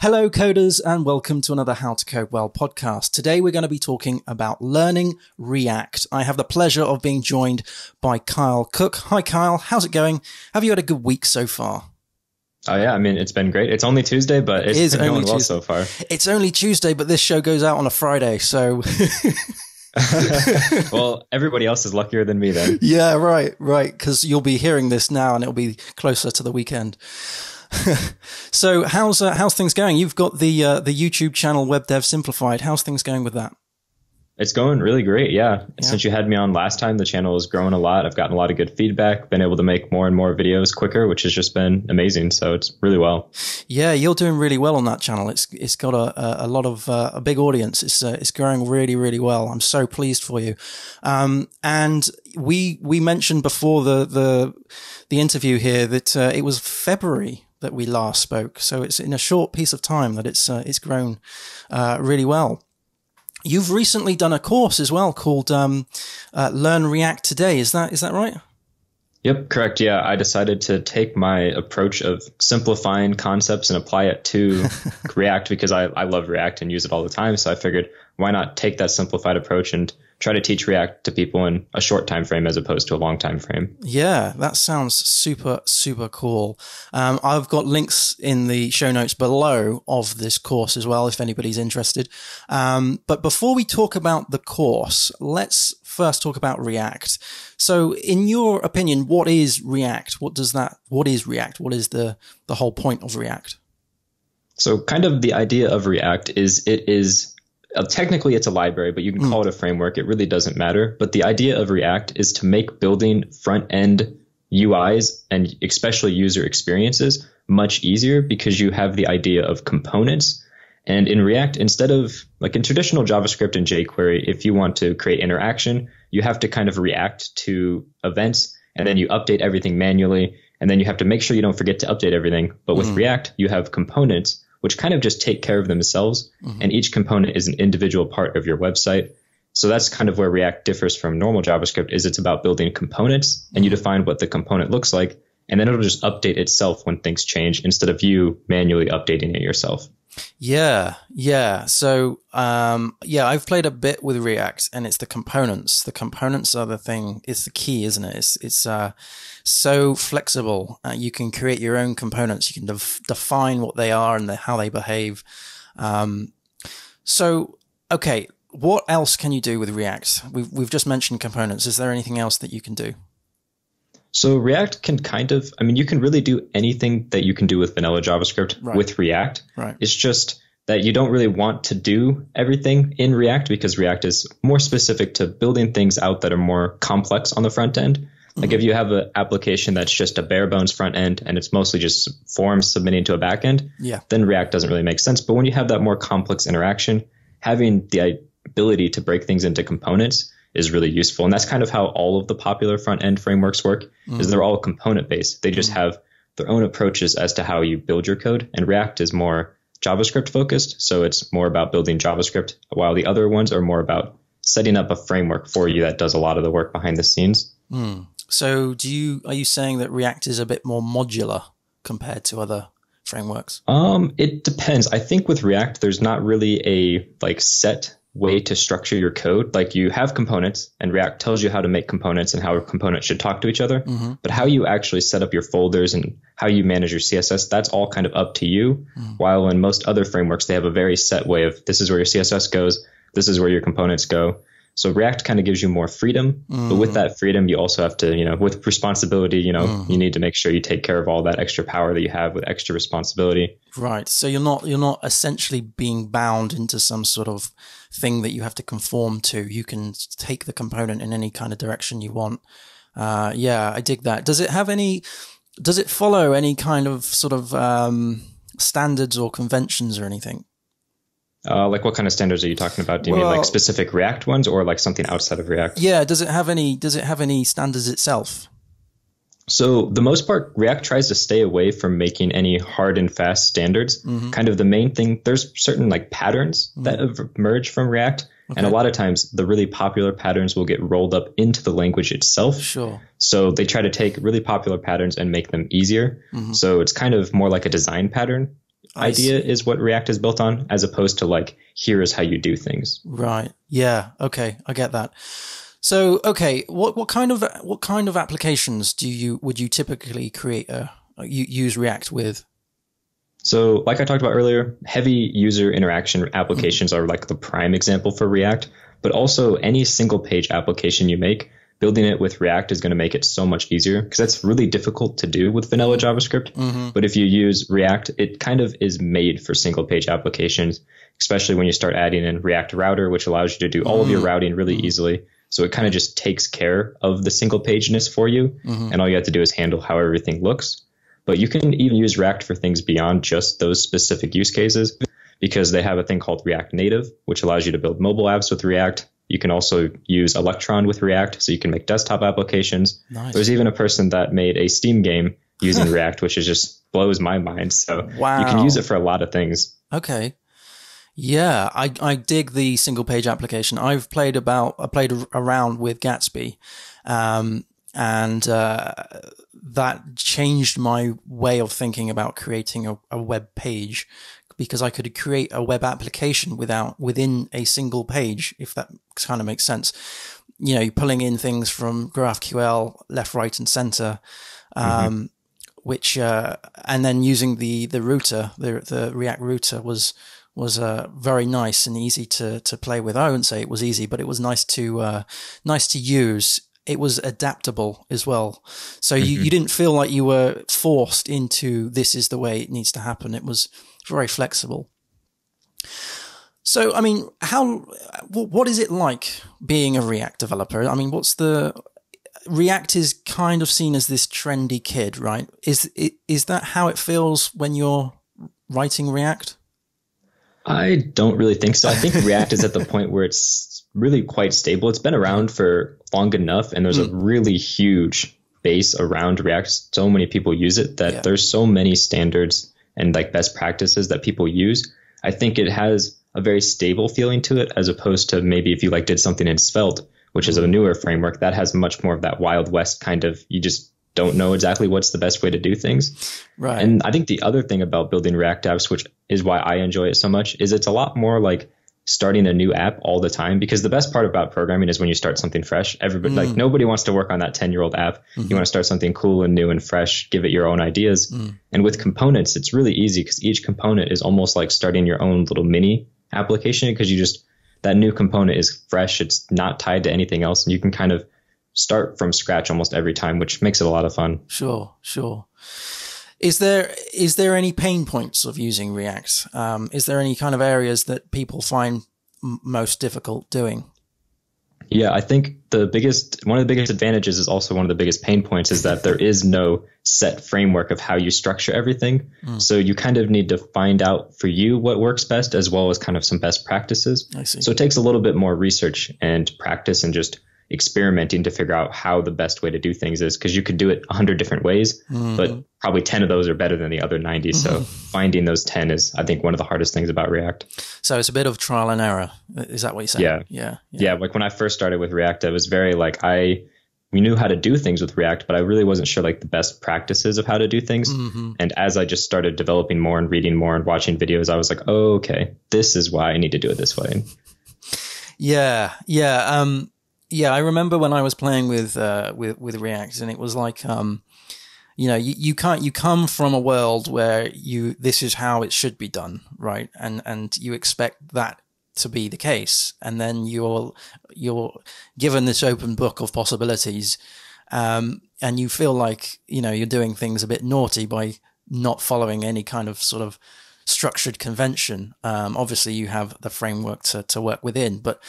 Hello coders and welcome to another How To Code Well podcast. Today we're going to be talking about learning React. I have the pleasure of being joined by Kyle Cook. Hi Kyle, how's it going? Have you had a good week so far? Oh yeah, I mean, it's been great. It's only Tuesday, but it's been going well so far. It's only Tuesday, but this show goes out on a Friday, so... Well, everybody else is luckier than me then. Yeah, right. Because you'll be hearing this now and it'll be closer to the weekend. So how's things going? You've got the YouTube channel Web Dev Simplified. How's things going with that? It's going really great. Yeah. Since you had me on last time, the channel has grown a lot. I've gotten a lot of good feedback, been able to make more and more videos quicker, which has just been amazing. So it's really well. Yeah, you're doing really well on that channel. It's got a lot of a big audience. It's growing really, really well. I'm so pleased for you. And we mentioned before the interview here that it was February that we last spoke. So it's in a short piece of time that it's grown really well. You've recently done a course as well called Learn React Today. Is that right? Yep, correct. Yeah, I decided to take my approach of simplifying concepts and apply it to React because I love React and use it all the time. So I figured, why not take that simplified approach and try to teach React to people in a short time frame as opposed to a long time frame. Yeah, that sounds super, super cool. I've got links in the show notes below of this course as well, if anybody's interested. But before we talk about the course, let's first talk about React. So in your opinion, what is React? What is React? What is the whole point of React? So kind of the idea of React is technically, it's a library, but you can call it a framework. It really doesn't matter. But the idea of React is to make building front-end UIs and especially user experiences much easier because you have the idea of components. And in React, instead of like in traditional JavaScript and jQuery, if you want to create interaction, you have to kind of react to events and then you update everything manually. And then you have to make sure you don't forget to update everything. But with React, you have components which kind of just take care of themselves. And each component is an individual part of your website. So that's kind of where React differs from normal JavaScript is it's about building components and you define what the component looks like. And then it'll just update itself when things change instead of you manually updating it yourself. Yeah. So, I've played a bit with React and it's the components. The components are the thing. It's the key, isn't it? It's so flexible. You can create your own components. You can define what they are and how they behave. Okay. What else can you do with React? We've just mentioned components. Is there anything else that you can do? So React can you can really do anything that you can do with vanilla JavaScript with React. Right. It's just that you don't really want to do everything in React because React is more specific to building things out that are more complex on the front end. Like if you have an application that's just a bare bones front end and it's mostly just forms submitting to a back end, then React doesn't really make sense. But when you have that more complex interaction, having the ability to break things into components is really useful. And that's kind of how all of the popular front-end frameworks work, is they're all component-based. They just have their own approaches as to how you build your code. And React is more JavaScript-focused, so it's more about building JavaScript, while the other ones are more about setting up a framework for you that does a lot of the work behind the scenes. So are you saying that React is a bit more modular compared to other frameworks? It depends. I think with React, there's not really a set way to structure your code. Like you have components and React tells you how to make components and how components should talk to each other. But how you actually set up your folders and how you manage your CSS, that's all kind of up to you. While in most other frameworks, they have a very set way of this is where your CSS goes. This is where your components go. So React kind of gives you more freedom. But with that freedom, you also have to, with responsibility, you need to make sure you take care of all that extra power that you have with extra responsibility. Right. So you're not essentially being bound into some sort of thing that you have to conform to. You can take the component in any kind of direction you want. Yeah, I dig that. Does it follow any kind of sort of standards or conventions or anything? Like what kind of standards are you talking about? Do you mean like specific React ones or like something outside of React? Yeah. Does it have any standards itself? So the most part, React tries to stay away from making any hard and fast standards. Kind of the main thing, there's certain like patterns that emerge from React. Okay. And a lot of times the really popular patterns will get rolled up into the language itself. Sure. So they try to take really popular patterns and make them easier. So it's kind of more like a design pattern. idea is what React is built on, as opposed to like, here is how you do things. Right. Yeah. Okay. I get that. So, okay, what kind of applications would you typically create use React with? So, like I talked about earlier, heavy user interaction applications are like the prime example for React, but also any single page application you make, building it with React is going to make it so much easier, because that's really difficult to do with vanilla JavaScript. Mm-hmm. But if you use React, it kind of is made for single page applications, especially when you start adding in React Router, which allows you to do all of your routing really easily. So it kind of just takes care of the single pageness for you, and all you have to do is handle how everything looks. But you can even use React for things beyond just those specific use cases, because they have a thing called React Native, which allows you to build mobile apps with React. You can also use Electron with React, so you can make desktop applications. Nice. There's even a person that made a Steam game using React, which is just blows my mind. So wow. You can use it for a lot of things. Okay. Yeah, I dig the single page application. I've played around with Gatsby, and that changed my way of thinking about creating a web page, because I could create a web application within a single page, if that kind of makes sense. You know, you're pulling in things from GraphQL, left, right, and center, which and then using the router, the React router was very nice and easy to play with. I wouldn't say it was easy, but it was nice to use. It was adaptable as well. So you didn't feel like you were forced into this is the way it needs to happen. It was very flexible. So, I mean, what is it like being a React developer? I mean, React is kind of seen as this trendy kid, right? Is that how it feels when you're writing React? I don't really think so. I think React is at the point where it's really quite stable. It's been around for long enough, and there's a really huge base around React. So many people use it that there's so many standards and like best practices that people use. I think it has a very stable feeling to it, as opposed to maybe if you like did something in Svelte, which is a newer framework that has much more of that Wild West kind of, you just don't know exactly what's the best way to do things. Right. And I think the other thing about building React apps, which is why I enjoy it so much, is it's a lot more like starting a new app all the time, because the best part about programming is when you start something fresh. Everybody like nobody wants to work on that 10-year-old app. Mm-hmm. You want to start something cool and new and fresh, give it your own ideas. And with components, it's really easy, because each component is almost like starting your own little mini application, because you just, that new component is fresh. It's not tied to anything else, and you can kind of start from scratch almost every time, which makes it a lot of fun. Sure. Is there any pain points of using React? Is there any kind of areas that people find most difficult doing? Yeah, I think one of the biggest advantages is also one of the biggest pain points is that there is no set framework of how you structure everything. So you kind of need to find out for you what works best, as well as kind of some best practices. I see. So it takes a little bit more research and practice and just experimenting to figure out how the best way to do things is, because you could do it 100 different ways, but probably 10 of those are better than the other 90. So finding those 10 is, I think, one of the hardest things about React. So it's a bit of trial and error. Is that what you're saying? Yeah. Like when I first started with React, I was very like, we knew how to do things with React, but I really wasn't sure like the best practices of how to do things. And as I just started developing more and reading more and watching videos, I was like, oh, okay, this is why I need to do it this way. Yeah. Yeah, I remember when I was playing with React, and it was like, you know, you come from a world where this is how it should be done, right? And you expect that to be the case, and then you're given this open book of possibilities, and you feel like, you know, you're doing things a bit naughty by not following any kind of sort of structured convention. Obviously, you have the framework to work within, but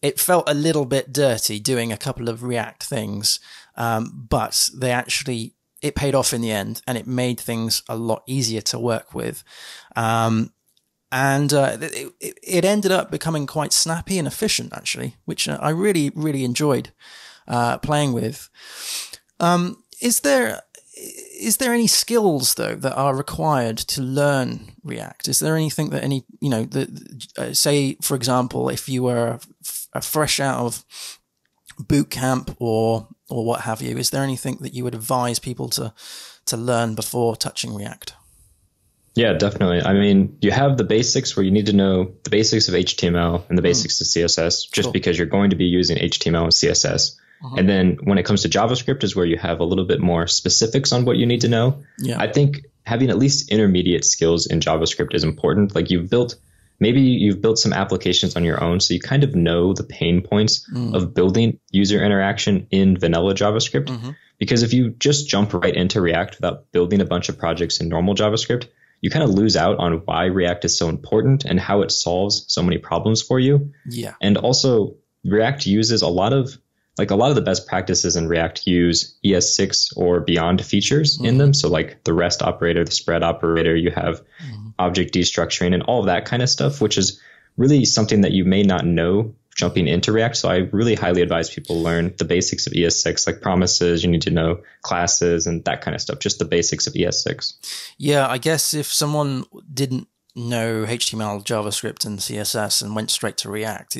it felt a little bit dirty doing a couple of React things, but it paid off in the end, and it made things a lot easier to work with. It ended up becoming quite snappy and efficient, actually, which I really, really enjoyed playing with. Is there any skills though that are required to learn React? Is there anything that say, for example, if you were fresh out of boot camp or what have you, is there anything that you would advise people to learn before touching React? Yeah, definitely. I mean, you have the basics where you need to know the basics of HTML and the basics of CSS, just because you're going to be using HTML and CSS. And then when it comes to JavaScript is where you have a little bit more specifics on what you need to know. Yeah. I think having at least intermediate skills in JavaScript is important. Like maybe you've built some applications on your own, so you kind of know the pain points of building user interaction in vanilla JavaScript. Because if you just jump right into React without building a bunch of projects in normal JavaScript, you kind of lose out on why React is so important and how it solves so many problems for you. Yeah. And also React uses a lot of the best practices in React use ES6 or beyond features in them. So like the REST operator, the spread operator, you have object destructuring and all of that kind of stuff, which is really something that you may not know jumping into React. So I really highly advise people learn the basics of ES6, like promises, you need to know classes and that kind of stuff, just the basics of ES6. Yeah, I guess if someone didn't know HTML, JavaScript, and CSS and went straight to React,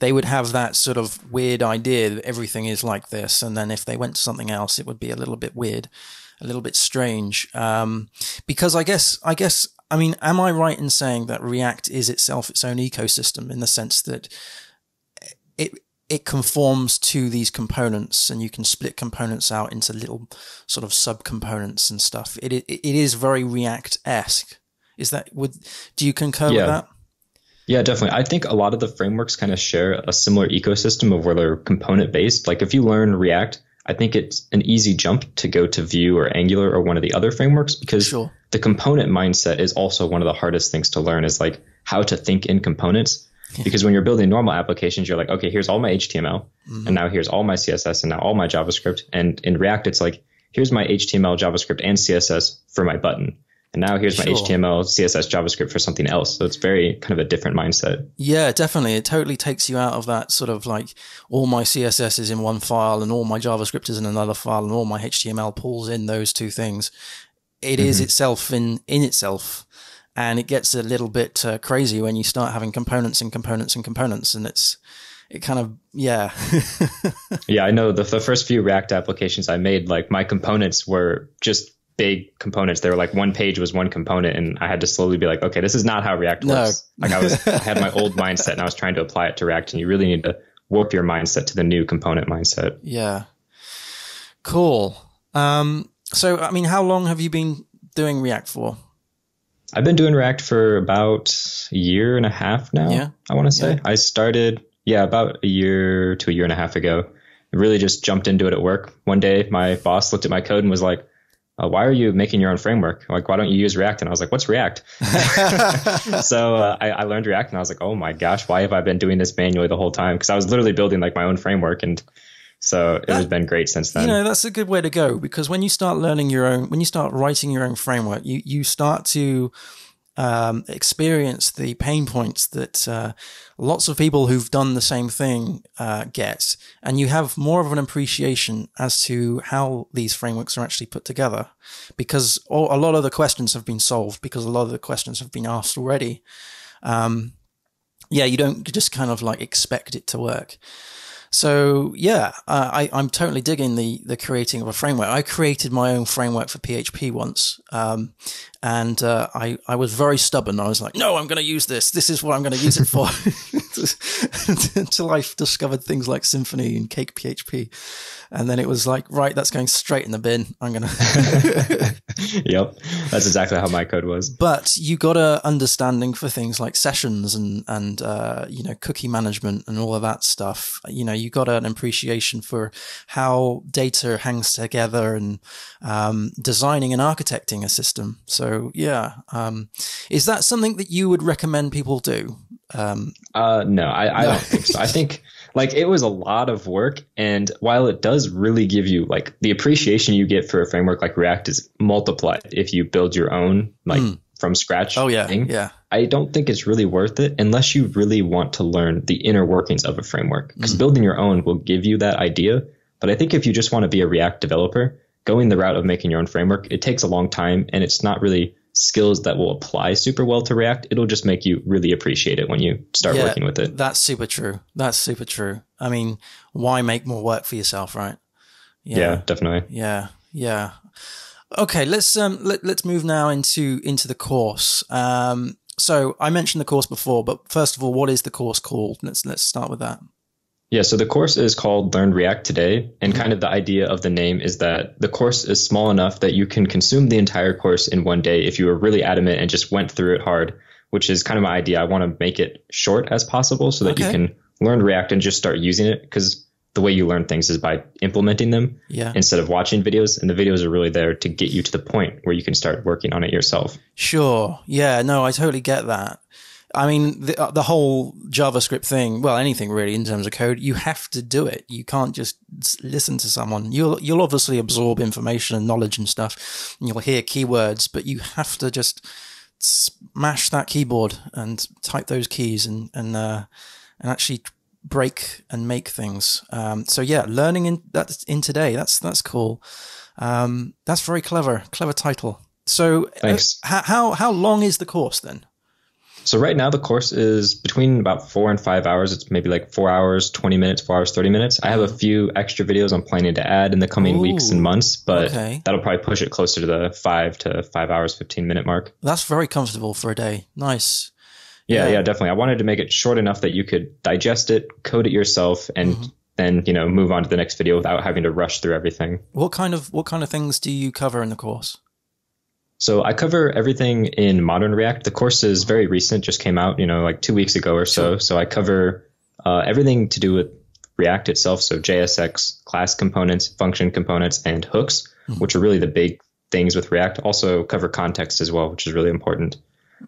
they would have that sort of weird idea that everything is like this. And then if they went to something else, it would be a little bit weird, a little bit strange. Because I mean, am I right in saying that React is itself its own ecosystem in the sense that it conforms to these components, and you can split components out into little sort of subcomponents and stuff. It is very React-esque. Is that do you concur with that? Yeah, definitely. I think a lot of the frameworks kind of share a similar ecosystem of where they're component based. Like if you learn React, I think it's an easy jump to go to Vue or Angular or one of the other frameworks, because the component mindset is also one of the hardest things to learn, is like how to think in components. Yeah. Because when you're building normal applications, you're like, okay, here's all my HTML and now here's all my CSS and now all my JavaScript. And in React, it's like, here's my HTML, JavaScript, and CSS for my button. And now here's my HTML, CSS, JavaScript for something else. So it's very kind of a different mindset. Yeah, definitely. It totally takes you out of that sort of like all my CSS is in one file and all my JavaScript is in another file and all my HTML pulls in those two things. It is itself in itself. And it gets a little bit crazy when you start having components and components and components. And it kind of, yeah. Yeah, I know the first few React applications I made, like my components were just big components. They were like one page was one component, and I had to slowly be like, okay, this is not how React works. Like I had my old mindset and I was trying to apply it to React, and you really need to warp your mindset to the new component mindset. Yeah. Cool. So, I mean, how long have you been doing React for? I've been doing React for about a year and a half now. Yeah. I want to say I started, about a year to a year and a half ago. I really just jumped into it at work. One day my boss looked at my code and was like, why are you making your own framework? Like, why don't you use React? And I was like, what's React? So I learned React, and I was like, oh my gosh, why have I been doing this manually the whole time? Because I was literally building like my own framework, and so it has been great since then. You know, that's a good way to go, because when you start learning your own, when you start writing your own framework, you start to experience the pain points that lots of people who've done the same thing get, and you have more of an appreciation as to how these frameworks are actually put together, because a lot of the questions have been solved, because a lot of the questions have been asked already. You don't just kind of like expect it to work. So yeah, I'm totally digging the creating of a framework. I created my own framework for PHP once, and I was very stubborn. I was like, no, I'm going to use this. This is what I'm going to use it for. Until I discovered things like Symfony and Cake PHP, and then it was like, right, that's going straight in the bin. I'm going to. Yep, that's exactly how my code was. But you got a understanding for things like sessions and you know, cookie management and all of that stuff. You know, you got an appreciation for how data hangs together and designing and architecting a system. So yeah, is that something that you would recommend people do? No, I don't think so. I think like it was a lot of work, and while it does really give you like the appreciation you get for a framework like React is multiplied if you build your own like from scratch. Oh yeah, thing, yeah. I don't think it's really worth it unless you really want to learn the inner workings of a framework, because building your own will give you that idea. But I think if you just want to be a React developer, going the route of making your own framework, it takes a long time, and it's not really skills that will apply super well to React. It'll just make you really appreciate it when you start working with it. That's super true. That's super true. I mean, why make more work for yourself, right? Yeah, definitely. Yeah. Okay, let's move now into the course. So I mentioned the course before, but first of all, what is the course called? Let's start with that. Yeah, so the course is called Learn React Today, and kind of the idea of the name is that the course is small enough that you can consume the entire course in one day if you were really adamant and just went through it hard, which is kind of my idea. I want to make it short as possible so that you can learn React and just start using it, because the way you learn things is by implementing them instead of watching videos, and the videos are really there to get you to the point where you can start working on it yourself. Sure. Yeah, no, I totally get that. I mean, the whole JavaScript thing, well, anything really in terms of code, you have to do it. You can't just listen to someone. You'll obviously absorb information and knowledge and stuff, and you'll hear keywords, but you have to just smash that keyboard and type those keys and actually break and make things. So yeah, learning in today. That's cool. That's very clever. Clever title. So thanks. How long is the course then? So right now the course is between about 4 and 5 hours. It's maybe like 4 hours, 20 minutes, 4 hours, 30 minutes. I have a few extra videos I'm planning to add in the coming weeks and months, but that'll probably push it closer to the 5 to 5 hours, 15 minute mark. That's very comfortable for a day. Nice. Yeah, definitely. I wanted to make it short enough that you could digest it, code it yourself, and then, you know, move on to the next video without having to rush through everything. What kind of things do you cover in the course? So I cover everything in modern React. The course is very recent, just came out, you know, like 2 weeks ago or so. Sure. So I cover everything to do with React itself. So JSX, class components, function components, and hooks, which are really the big things with React. Also cover context as well, which is really important.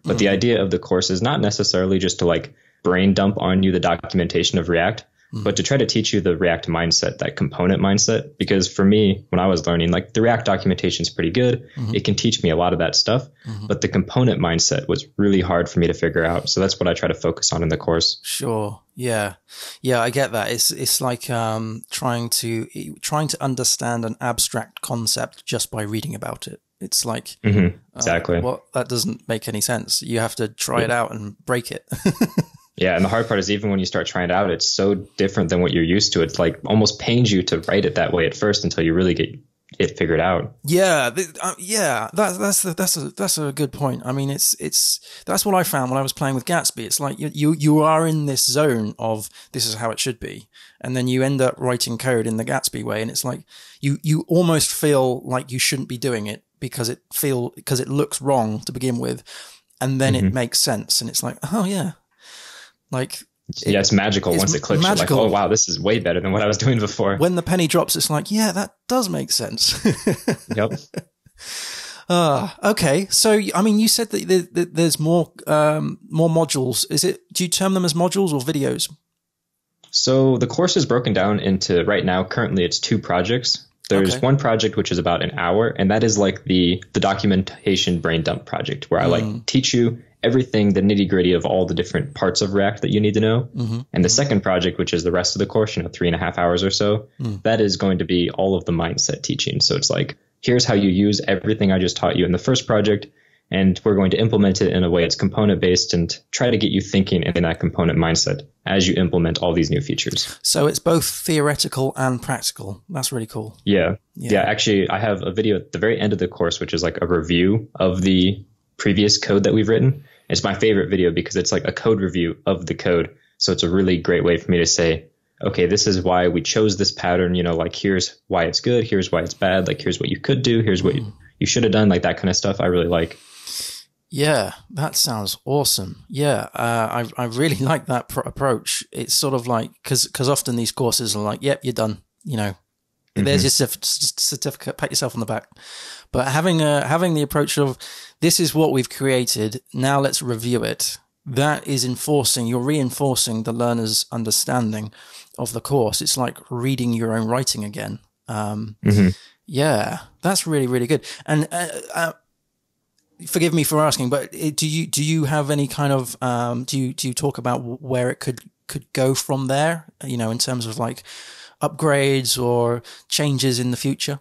But the idea of the course is not necessarily just to like brain dump on you the documentation of React, but to try to teach you the React mindset, that component mindset. Because for me, when I was learning, like the React documentation is pretty good. It can teach me a lot of that stuff. But the component mindset was really hard for me to figure out. So that's what I try to focus on in the course. Sure. Yeah. Yeah, I get that. It's like trying to understand an abstract concept just by reading about it. It's like, exactly. Well, that doesn't make any sense. You have to try it out and break it. Yeah. And the hard part is even when you start trying it out, it's so different than what you're used to. It's like almost pains you to write it that way at first until you really get it figured out. Yeah. Yeah. That's a good point. I mean, that's what I found when I was playing with Gatsby. It's like you are in this zone of this is how it should be. And then you end up writing code in the Gatsby way. And it's like, you almost feel like you shouldn't be doing it, because it looks wrong to begin with, and then it makes sense, and it's like, oh yeah, like it's magical once it clicks. Magical. You're like, oh wow, this is way better than what I was doing before. When the penny drops, it's like, yeah, that does make sense. Yep. Okay, so I mean, you said that there's more modules. Is it? Do you term them as modules or videos? So the course is broken down into right now. Currently, it's 2 projects. There's one project which is about an hour, and that is like the documentation brain dump project where I like teach you everything, the nitty gritty of all the different parts of React that you need to know. And the second project, which is the rest of the course, you know, 3.5 hours or so, that is going to be all of the mindset teaching. So it's like, here's how you use everything I just taught you in the first project, and we're going to implement it in a way that's component based and try to get you thinking in that component mindset as you implement all these new features. So it's both theoretical and practical. That's really cool. Yeah. Actually, I have a video at the very end of the course, which is like a review of the previous code that we've written. It's my favorite video because it's like a code review of the code. So it's a really great way for me to say, okay, this is why we chose this pattern. You know, like here's why it's good. Here's why it's bad. Like here's what you could do. Here's what you should have done. Like that kind of stuff I really like. Yeah, that sounds awesome. Yeah, I really like that approach. It's sort of like, because often these courses are like, yep, you're done. You know, there's your certificate, pat yourself on the back. But having the approach of this is what we've created, now let's review it. That is reinforcing the learner's understanding of the course. It's like reading your own writing again. Yeah, that's really, really good. And forgive me for asking, but do you have any kind of do you talk about where it could go from there? You know, in terms of like upgrades or changes in the future.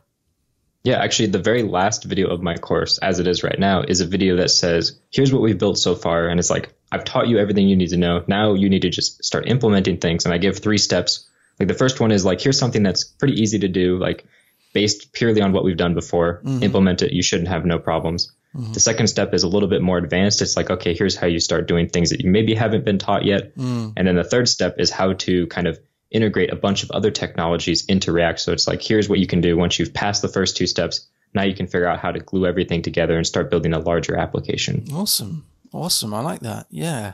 Yeah, actually, the very last video of my course, as it is right now, is a video that says, "Here's what we've built so far," and it's like, "I've taught you everything you need to know. Now you need to just start implementing things." And I give 3 steps. Like the first one is like, "Here's something that's pretty easy to do. Like based purely on what we've done before, implement it, you shouldn't have no problems. The second step is a little bit more advanced. It's like, okay, here's how you start doing things that you maybe haven't been taught yet. And then the third step is how to kind of integrate a bunch of other technologies into React. So it's like, here's what you can do once you've passed the first two steps. Now you can figure out how to glue everything together and start building a larger application. Awesome. Awesome. I like that. Yeah.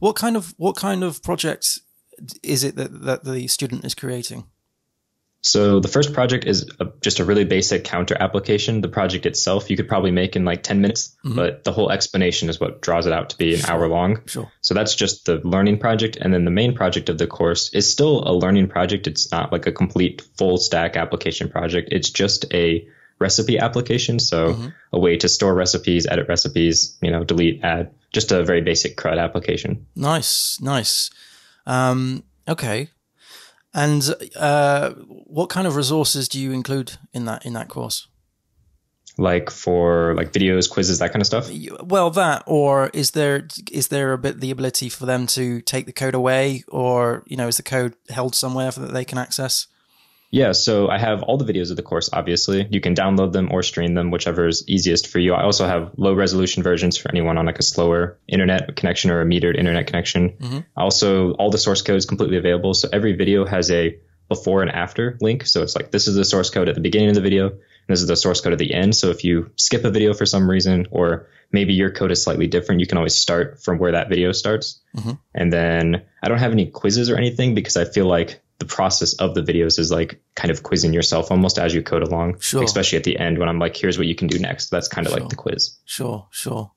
What kind of projects is it that the student is creating? So the first project is just a really basic counter application. The project itself you could probably make in like 10 minutes, but the whole explanation is what draws it out to be an hour long. Sure. So that's just the learning project. And then the main project of the course is still a learning project. It's not like a complete full stack application project. It's just a recipe application. So a way to store recipes, edit recipes, delete, add, just a very basic CRUD application. Nice, nice. Okay. And what kind of resources do you include in that course? Like for videos, quizzes, that kind of stuff? Well, that, or is there a bit the ability for them to take the code away, or is the code held somewhere that they can access? Yeah, so I have all the videos of the course, obviously. You can download them or stream them, whichever is easiest for you. I also have low-resolution versions for anyone on a slower internet connection or a metered internet connection. Also, all the source code is completely available. So every video has a before and after link. So it's like, this is the source code at the beginning of the video, and this is the source code at the end. So if you skip a video for some reason, or maybe your code is slightly different, you can always start from where that video starts. And then I don't have any quizzes or anything because I feel like the process of the videos is like kind of quizzing yourself almost as you code along, especially at the end when I'm like, here's what you can do next. That's kind of like the quiz. Sure. Oh,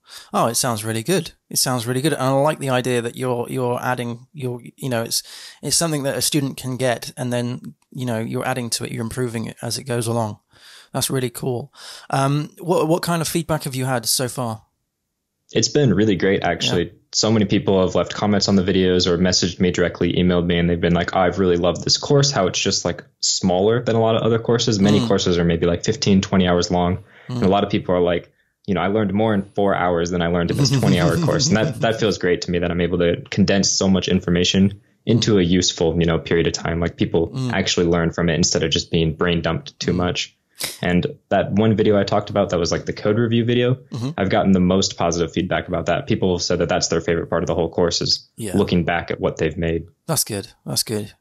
it sounds really good. And I like the idea that you're adding your, it's something that a student can get, and then, you're adding to it, you're improving it as it goes along. That's really cool. What kind of feedback have you had so far? It's been really great, actually. Yeah. So many people have left comments on the videos or messaged me directly, emailed me, and they've been like, oh, I've really loved this course, how it's just like smaller than a lot of other courses. Many courses are maybe like 15, 20 hours long. And a lot of people are like, I learned more in 4 hours than I learned in this 20-hour course. And that feels great to me that I'm able to condense so much information into a useful, period of time. Like people actually learn from it instead of just being brain dumped too much. And that one video I talked about that was like the code review video, I've gotten the most positive feedback about that. People have said that that's their favorite part of the whole course is looking back at what they've made. That's good. That's good.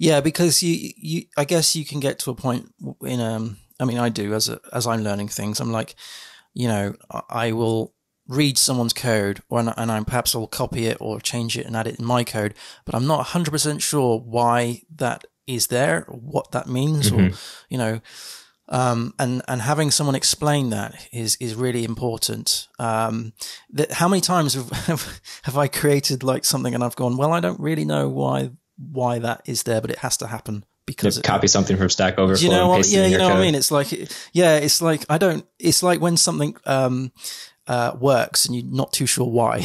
Yeah, because you I guess you can get to a point in, I mean, I do as I'm learning things, I'm like, I will read someone's code and I perhaps will copy it or change it and add it in my code, but I'm not 100% sure why that is there, or what that means, or, and having someone explain that is really important. How many times have I created like something and I've gone, well, I don't really know why that is there, but it has to happen because copy something from Stack Overflow. You know what I mean? It's like, it's like when something, works and you're not too sure why.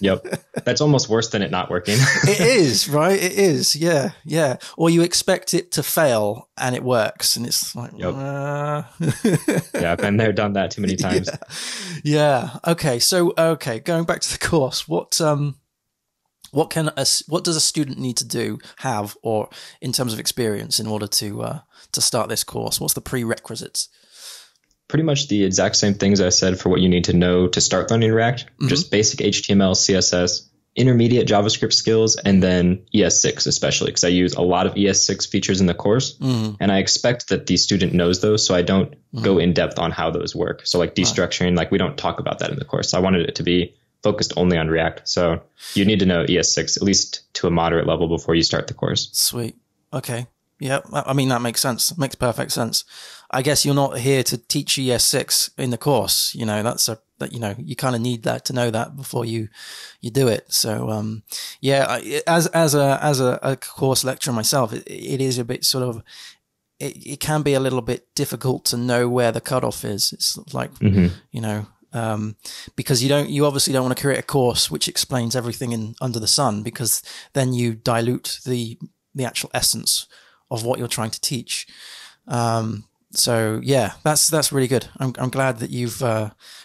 Yep. That's almost worse than it not working. It is, right? It is. Yeah. Yeah. Or you expect it to fail and it works and it's like, yeah, I've been there, done that too many times. Yeah. Okay. So, going back to the course, what does a student need to do, have, or in terms of experience in order to start this course? What's the prerequisites? Pretty much the exact same things I said for what you need to know to start learning React, just basic HTML, CSS, intermediate JavaScript skills, and then ES6 especially, because I use a lot of ES6 features in the course, and I expect that the student knows those, so I don't go in depth on how those work. So like destructuring, like we don't talk about that in the course. I wanted it to be focused only on React. So you need to know ES6, at least to a moderate level before you start the course. Sweet. Okay. Yeah, I mean, that makes sense. Makes perfect sense. I guess you're not here to teach ES6 in the course. You kind of need that to know that before you do it. So, as a course lecturer myself, it is a bit sort of, it can be a little bit difficult to know where the cutoff is. It's like, because you obviously don't want to create a course which explains everything under the sun, because then you dilute the actual essence of what you're trying to teach. So yeah, that's really good. I'm glad that you've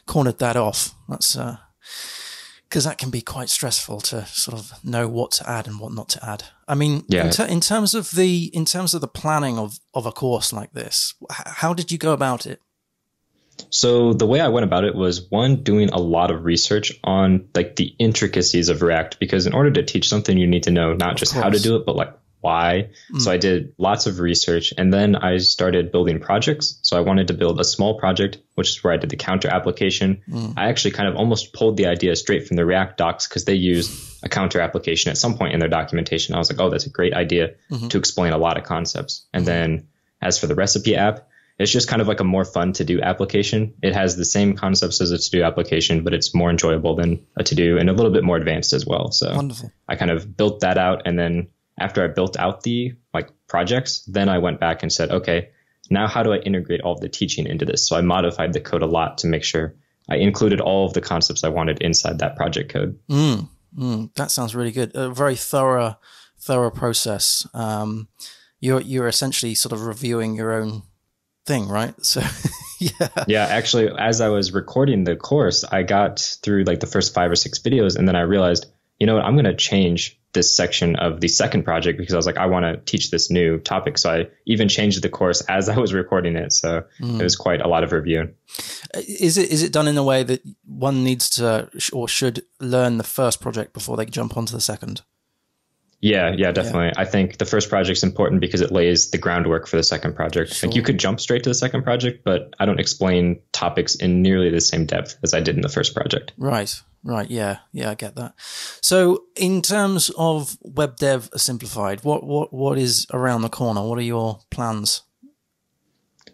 cornered that off. That's because that can be quite stressful to sort of know what to add and what not to add. I mean, yeah. in terms of the planning of a course like this, how did you go about it? So the way I went about it was, one, doing a lot of research on like the intricacies of React, because in order to teach something, you need to know not just how to do it, but like why. Mm. So I did lots of research, and then I started building projects. So I wanted to build a small project, which is where I did the counter application. Mm. I actually kind of almost pulled the idea straight from the React docs, because they used a counter application at some point in their documentation. I was like, oh, that's a great idea mm-hmm. to explain a lot of concepts. And then as for the recipe app, it's just kind of like a more fun to-do application. It has the same concepts as a to-do application, but it's more enjoyable than a to-do and a little bit more advanced as well. So wonderful. I kind of built that out. And then after I built out the like projects, then I went back and said, okay, now how do I integrate all of the teaching into this? So I modified the code a lot to make sure I included all of the concepts I wanted inside that project code. That sounds really good. A very thorough process. You're essentially sort of reviewing your own thing, right? So yeah, actually, as I was recording the course, I got through like the first 5 or 6 videos, and then I realized, you know what, I'm going to change this section of the second project, because I was like, I want to teach this new topic. So I even changed the course as I was recording it. So it was quite a lot of reviewing. Is it done in a way that one needs to or should learn the first project before they jump onto the second? Yeah, definitely. Yeah. I think the first project's important because it lays the groundwork for the second project. Sure. Like you could jump straight to the second project, but I don't explain topics in nearly the same depth as I did in the first project. Right. Yeah, I get that. So in terms of Web Dev Simplified, what is around the corner? What are your plans?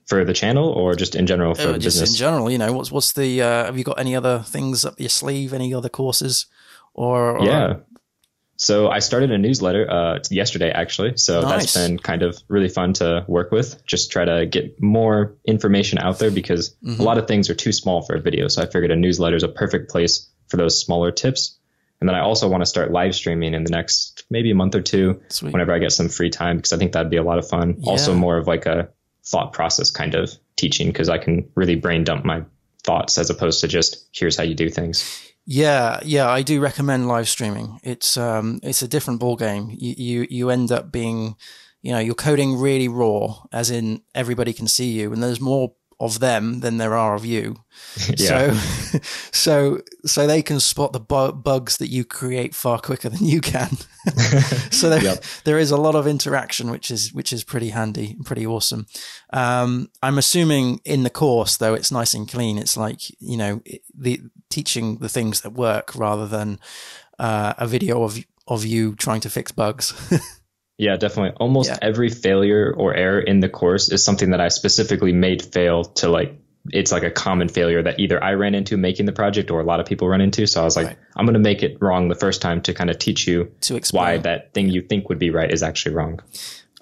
For the channel or just in general for the business? Just in general, you know, what's the, have you got any other things up your sleeve, any other courses? Or yeah. So I started a newsletter yesterday, actually. So nice. That's been kind of really fun to work with. Just try to get more information out there, because a lot of things are too small for a video. So I figured a newsletter is a perfect place for those smaller tips. And then I also want to start live streaming in the next maybe a month or two. Sweet. Whenever I get some free time, because I think that'd be a lot of fun. Yeah. Also more of like a thought process kind of teaching, because I can really brain dump my thoughts as opposed to just here's how you do things. Yeah, I do recommend live streaming. It's a different ball game. You end up being, you know, you're coding really raw, as in everybody can see you, and there's more of them than there are of you. Yeah. So they can spot the bugs that you create far quicker than you can. So there is a lot of interaction, which is pretty handy and pretty awesome. I'm assuming in the course though, it's nice and clean. It's like, you know, teaching the things that work rather than a video of you trying to fix bugs. Yeah, definitely. Every failure or error in the course is something that I specifically made fail to, like, it's like a common failure that either I ran into making the project or a lot of people run into. So I was like, I'm going to make it wrong the first time to kind of teach you why that thing you think would be right is actually wrong.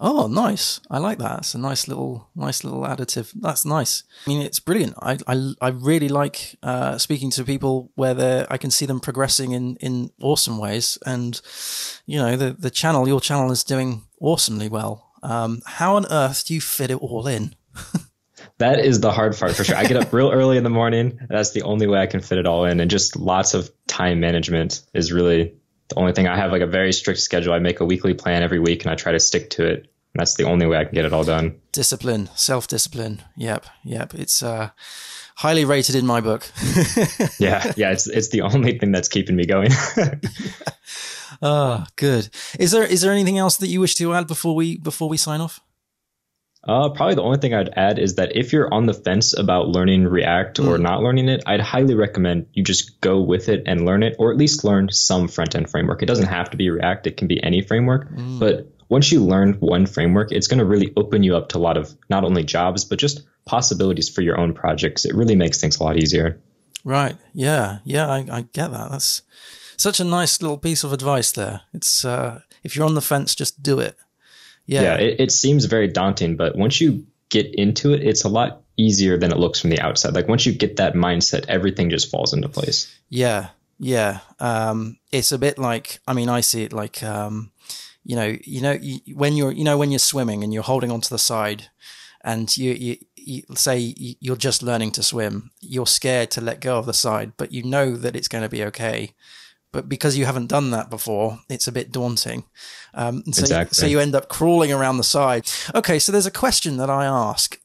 Oh, nice. I like that. It's a nice little additive. That's nice. I mean, it's brilliant. I really like speaking to people where I can see them progressing in awesome ways. And, you know, your channel is doing awesomely well. How on earth do you fit it all in? That is the hard part for sure. I get up real early in the morning. That's the only way I can fit it all in. And just lots of time management is really the only thing. I have like a very strict schedule. I make a weekly plan every week and I try to stick to it. And that's the only way I can get it all done. Discipline, self-discipline. Yep. It's highly rated in my book. Yeah. It's the only thing that's keeping me going. Oh, good. Is there anything else that you wish to add before we sign off? Probably the only thing I'd add is that if you're on the fence about learning React or not learning it, I'd highly recommend you just go with it and learn it, or at least learn some front-end framework. It doesn't have to be React. It can be any framework. But once you learn one framework, it's going to really open you up to a lot of not only jobs, but just possibilities for your own projects. It really makes things a lot easier. Right. Yeah, I get that. That's such a nice little piece of advice there. It's if you're on the fence, just do it. Yeah, it seems very daunting, but once you get into it, it's a lot easier than it looks from the outside. Like once you get that mindset, everything just falls into place. Yeah. It's a bit like, I mean, I see it like, when you're swimming and you're holding onto the side and you say you're just learning to swim, you're scared to let go of the side, but you know that it's going to be okay. But because you haven't done that before, it's a bit daunting. So you end up crawling around the side. Okay, so there's a question that I ask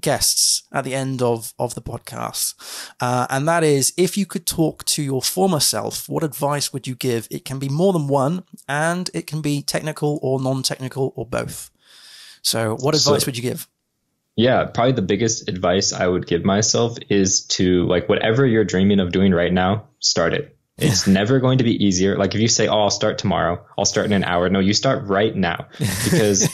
guests at the end of the podcast. And that is, if you could talk to your former self, what advice would you give? It can be more than one, and it can be technical or non-technical or both. So what advice would you give? Yeah, probably the biggest advice I would give myself is to, like, whatever you're dreaming of doing right now, start it. It's never going to be easier. Like if you say, oh, I'll start tomorrow, I'll start in an hour. No, you start right now. Because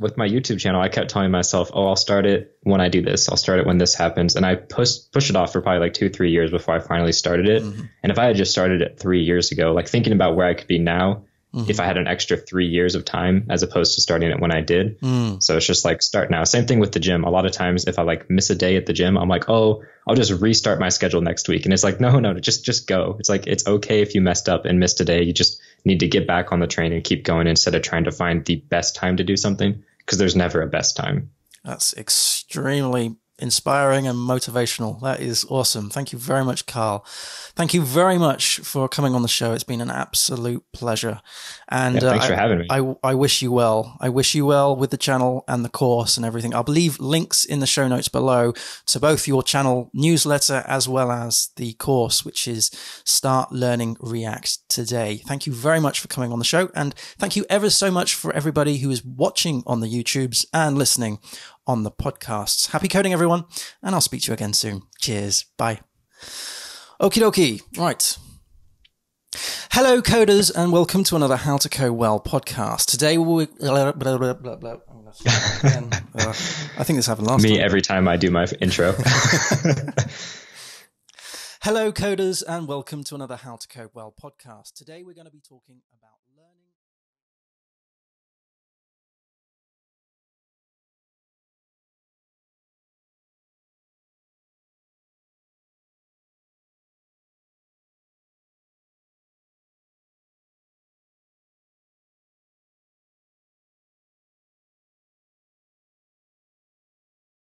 with my YouTube channel, I kept telling myself, oh, I'll start it when I do this. I'll start it when this happens. And I push it off for probably like 2-3 years before I finally started it. Mm-hmm. And if I had just started it 3 years ago, like thinking about where I could be now, mm-hmm. if I had an extra 3 years of time as opposed to starting it when I did. Mm. So it's just like, start now. Same thing with the gym. A lot of times if I like miss a day at the gym, I'm like, oh, I'll just restart my schedule next week. And it's like, no, just go. It's like, it's okay if you messed up and missed a day. You just need to get back on the train and keep going instead of trying to find the best time to do something, because there's never a best time. That's extremely inspiring and motivational. That is awesome. Thank you very much, Kyle. Thank you very much for coming on the show. It's been an absolute pleasure. And yeah, thanks for having me. I wish you well. I wish you well with the channel and the course and everything. I'll leave links in the show notes below to both your channel newsletter as well as the course, which is Start Learning React Today. Thank you very much for coming on the show. And thank you ever so much for everybody who is watching on the YouTubes and listening on the podcasts. Happy coding, everyone, and I'll speak to you again soon. Cheers. Bye. Okie dokie. Right. Hello, coders, and welcome to another How To Code Well podcast. Today we'll... I think this happened last time. Me every time I do my intro. Hello, coders, and welcome to another How To Code Well podcast. Today we're going to be talking about...